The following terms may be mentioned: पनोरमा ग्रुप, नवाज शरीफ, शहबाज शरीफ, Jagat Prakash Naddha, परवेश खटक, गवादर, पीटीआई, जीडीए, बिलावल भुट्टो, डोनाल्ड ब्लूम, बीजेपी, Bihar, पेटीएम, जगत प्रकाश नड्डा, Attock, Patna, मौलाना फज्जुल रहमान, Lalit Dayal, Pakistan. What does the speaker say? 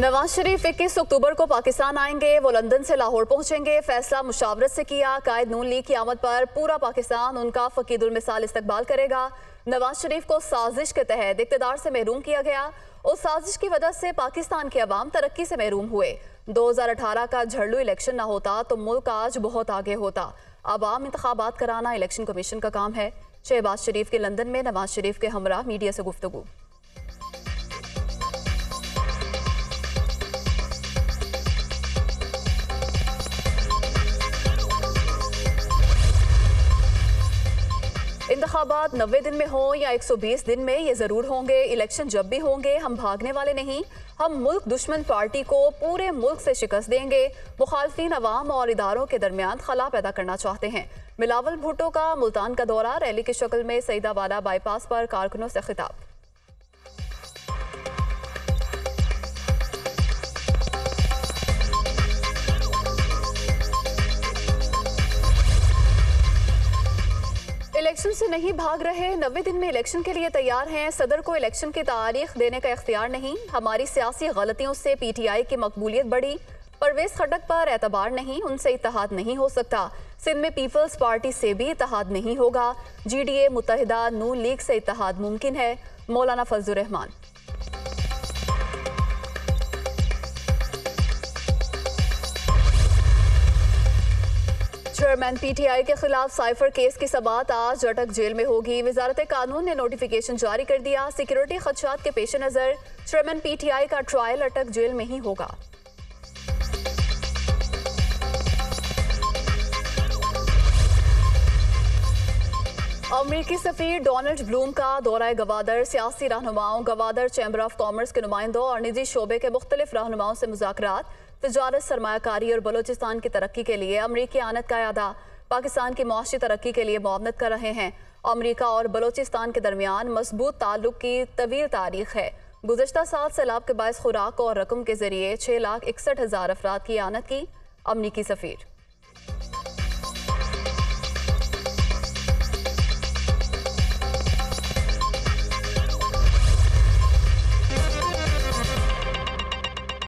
नवाज शरीफ 21 अक्टूबर को पाकिस्तान आएंगे, वो लंदन से लाहौर पहुंचेंगे। फैसला मुशावरत से किया। कायद नून लीग की आमद पर पूरा पाकिस्तान उनका फकीदुल मिसाल इस्तकबाल करेगा। नवाज शरीफ को साजिश के तहत इक़्तिदार से महरूम किया गया और साजिश की वजह से पाकिस्तान के अवाम तरक्की से महरूम हुए। 2018 का झड़लू इलेक्शन ना होता तो मुल्क आज बहुत आगे होता। आवाम इंतखाबात कराना इलेक्शन कमीशन का काम है। शहबाज शरीफ के लंदन में नवाज शरीफ के हमरा मीडिया से गुफ्तगू। इंतखाबात 90 दिन में हों या 120 दिन में, ये ज़रूर होंगे। इलेक्शन जब भी होंगे हम भागने वाले नहीं। हम मुल्क दुश्मन पार्टी को पूरे मुल्क से शिकस्त देंगे। मुखालफीन अवाम और इदारों के दरमियान खला पैदा करना चाहते हैं। बिलावल भुट्टो का मुल्तान का दौरा, रैली की शक्ल में सईदावाला बाईपास पर कारकुनों से खिताब। इलेक्शन से नहीं भाग रहे, 90 दिन में इलेक्शन के लिए तैयार हैं। सदर को इलेक्शन की तारीख देने का इख्तियार नहीं। हमारी सियासी गलतियों से पीटीआई की मकबूलियत बढ़ी। परवेश खटक पर एतबार नहीं, उनसे इत्तेहाद नहीं हो सकता। सिंध में पीपल्स पार्टी से भी इत्तेहाद नहीं होगा। जीडीए, मुत्तहिदा नून लीग से इत्तेहाद मुमकिन है। मौलाना फज्जुल रहमान। चेयरमैन पीटीआई के खिलाफ साइफर केस की समाअत आज अटक जेल में होगी। वजारत कानून ने नोटिफिकेशन जारी कर दिया। सिक्योरिटी खदशात के पेश नज़र चेयरमैन पीटीआई का ट्रायल अटक जेल में ही होगा। अमरीकी सफीर डोनाल्ड ब्लूम का दौरा गवादर। सियासी रहनुमाओं, गवादर चैम्बर ऑफ कॉमर्स के नुमाइंदों और निजी शोबे के मुख्तलिफ रहनुमाओं से मुज़ाकरात। तजारत, सरमाकारी और बलोचिस्तान की तरक्की के लिए अमरीकी आनत का अदा। पाकिस्तान की मुआशी तरक्की के लिए मुआवनत कर रहे हैं। अमरीका और बलोचिस्तान के दरमियान मजबूत ताल्लुक की तवील तारीख है। गुज़श्ता साल सैलाब के बायस खुराक और रकम के जरिए 6,61,000 अफराद की आनत की। अमरीकी सफीर